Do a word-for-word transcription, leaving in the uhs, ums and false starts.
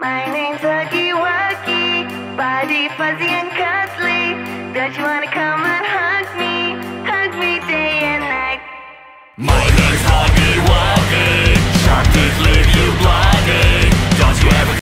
My name's Huggy Wuggy, body fuzzy and cuddly. Don't you wanna come?